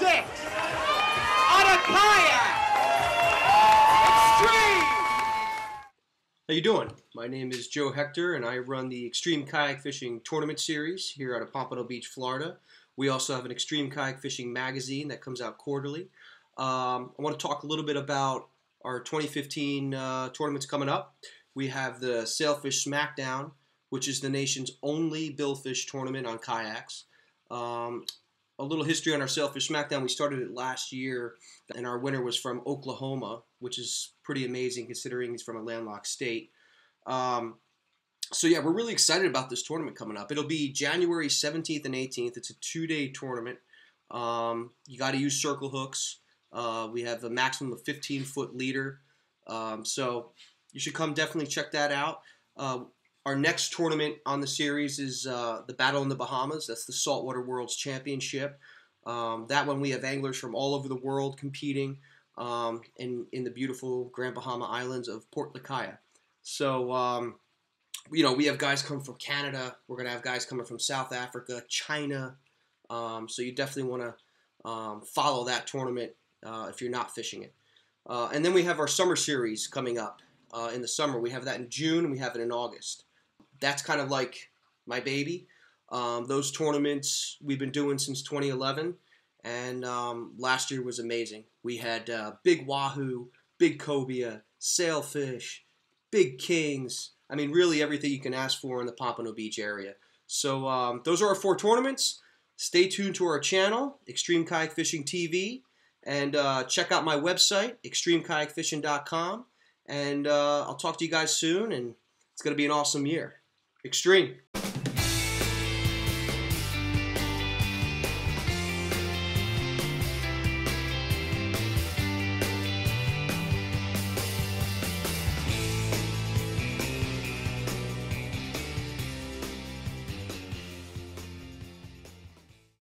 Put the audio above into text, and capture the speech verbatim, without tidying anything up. six on a kayak. Extreme! How you doing? My name is Joe Hector, and I run the Extreme Kayak Fishing Tournament Series here out of Pompano Beach, Florida. We also have an Extreme Kayak Fishing magazine that comes out quarterly. Um, I want to talk a little bit about our twenty fifteen uh, tournaments coming up. We have the Sailfish Smackdown, which is the nation's only billfish tournament on kayaks. Um, a little history on our Sailfish Smackdown. We started it last year, and our winner was from Oklahoma, which is pretty amazing considering he's from a landlocked state. Um, so yeah, we're really excited about this tournament coming up. It'll be January seventeenth and eighteenth. It's a two-day tournament. Um, you got to use circle hooks. Uh, we have a maximum of fifteen foot leader. Um, so you should come definitely check that out. Uh, Our next tournament on the series is uh, the Battle in the Bahamas. That's the Saltwater Worlds Championship. Um, that one we have anglers from all over the world competing um, in, in the beautiful Grand Bahama Islands of Port Lucaya. So, um, you know, we have guys come from Canada. We're going to have guys coming from South Africa, China. Um, so you definitely want to um, follow that tournament uh, if you're not fishing it. Uh, and then we have our summer series coming up uh, in the summer. We have that in June and we have it in August. That's kind of like my baby. Um, those tournaments we've been doing since twenty eleven, and um, last year was amazing. We had uh, big wahoo, big cobia, sailfish, big kings. I mean, really everything you can ask for in the Pompano Beach area. So um, those are our four tournaments. Stay tuned to our channel, Extreme Kayak Fishing T V, and uh, check out my website, Extreme Kayak Fishing dot com. And uh, I'll talk to you guys soon, and it's going to be an awesome year. Extreme.